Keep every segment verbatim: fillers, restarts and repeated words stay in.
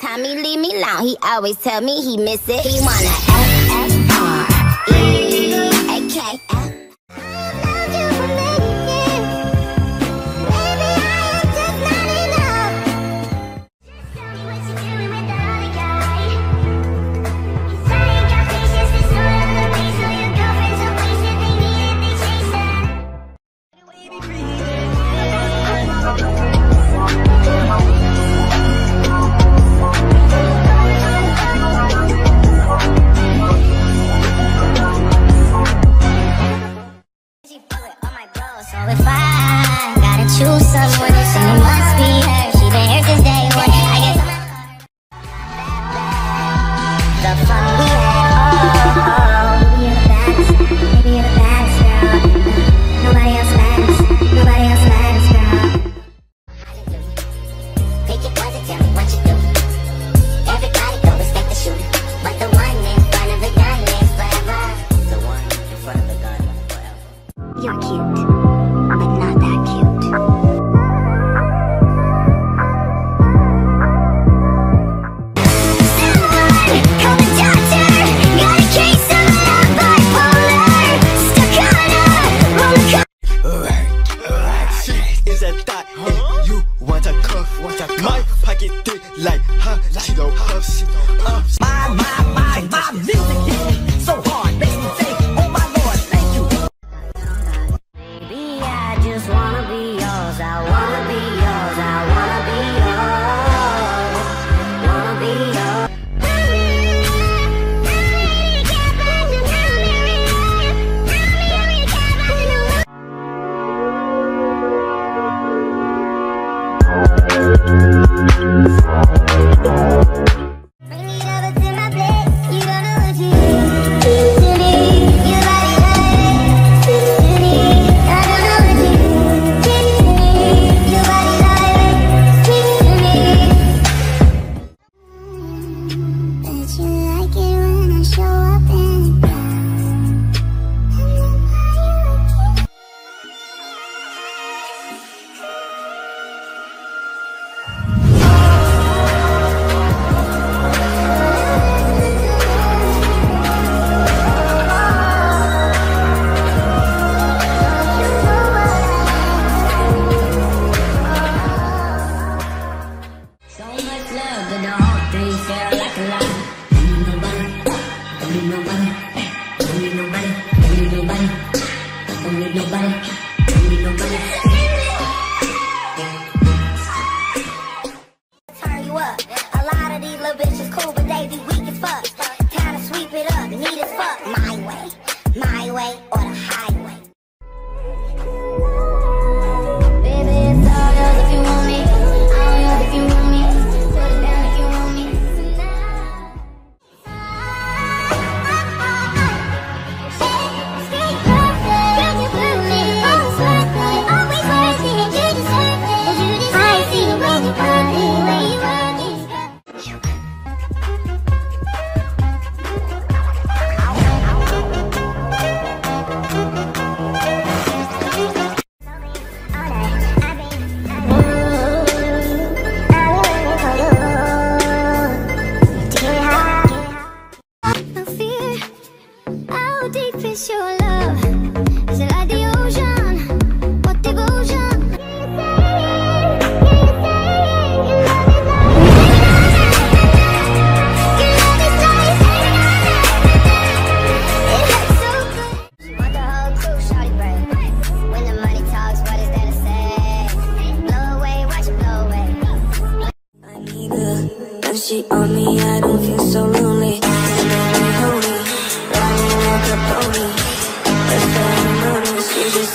time he leave me alone, he always tell me he miss it. He wanna F F R E A K F.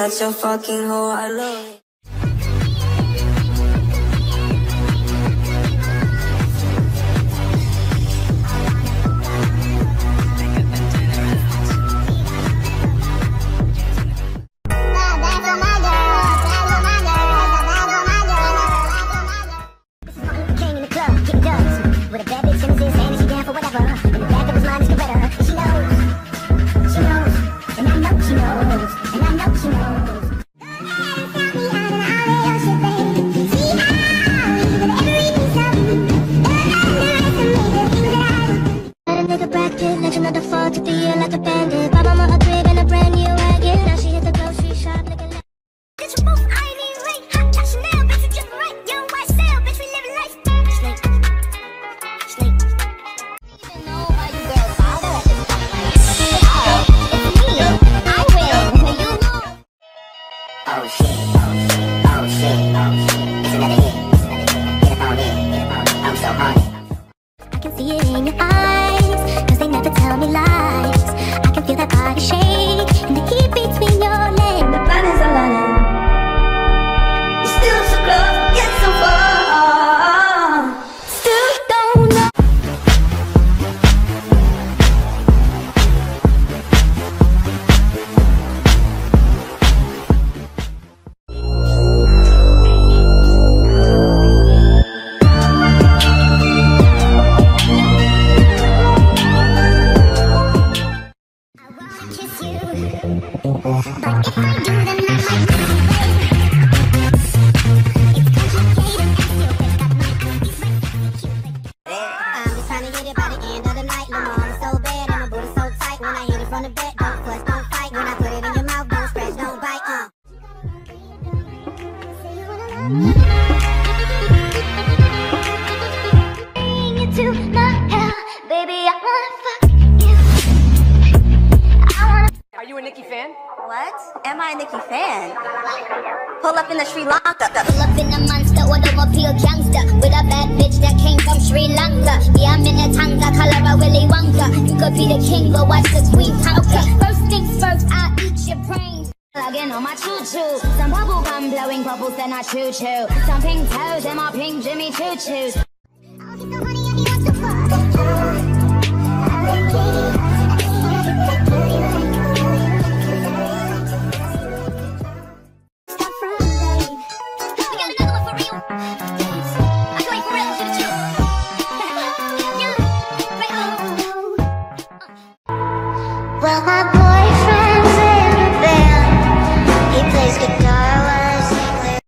That's your fucking hoe, I love it. She knows, and I know she knows, and I know she knows. I can see it in your eyes, cause they never tell me lies. I can feel that body shake, and the heat between your legs. The plan is aligning. You're still so close, yet so far. Still don't know. But if I do, then I'm like what? Am I a Nicki fan? Pull up in the Sri Lanka. Pull up in a monster or the real gangster with a bad bitch that came from Sri Lanka. Yeah, I'm in a tanga, color of Willy Wonka. You could be the king, but watch the queen conquer. First things first, I'll eat your brains. Plugging on my choo-choo. Some bubble gum blowing bubbles, then I choo-choo. Some pink toes and my pink Jimmy choo-choos. Well, my boyfriend's in the band. He plays guitar while I sing lyrics.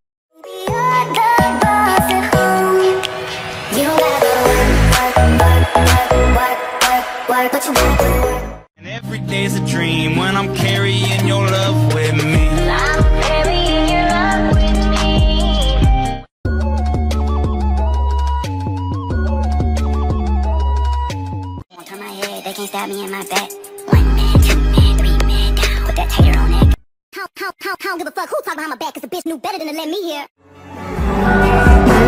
You're the boss at home. You don't gotta go to work, work, work, work, work, work, but you gotta go to work. And every day's a dream when I'm carrying your love with me. I'm carrying your love with me. One time I hit, they can't stab me in my back. I don't give a fuck who talk behind my back, cause the bitch knew better than to let me hear. Like girls,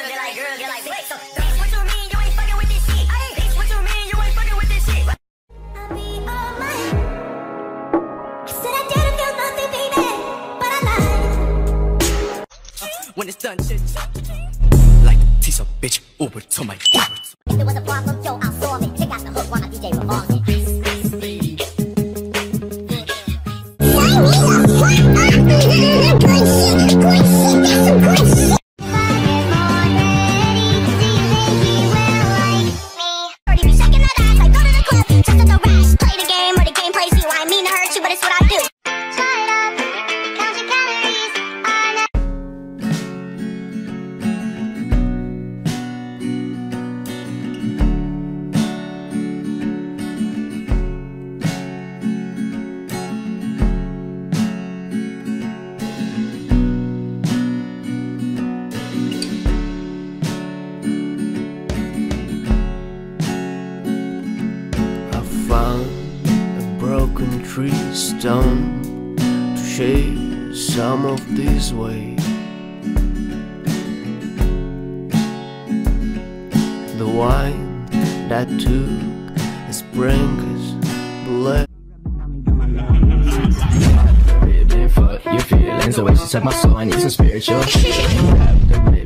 they're like girls, they're like bitch, so bitch, what you mean you ain't fucking with this shit? Ay, bitch, what you mean you ain't fucking with this shit? I mean, all my I said I didn't feel nothing, baby, but I lied. Uh, when it's done, shit, like a piece of bitch, Uber to my Uber. If there was a problem, yo, I'll solve it. Check out the hook while my D J revolves it. Stone to shave some of this way. The wine that took a springer's blood. Baby, fuck your feelings. The way she said my soul, I need some spiritual.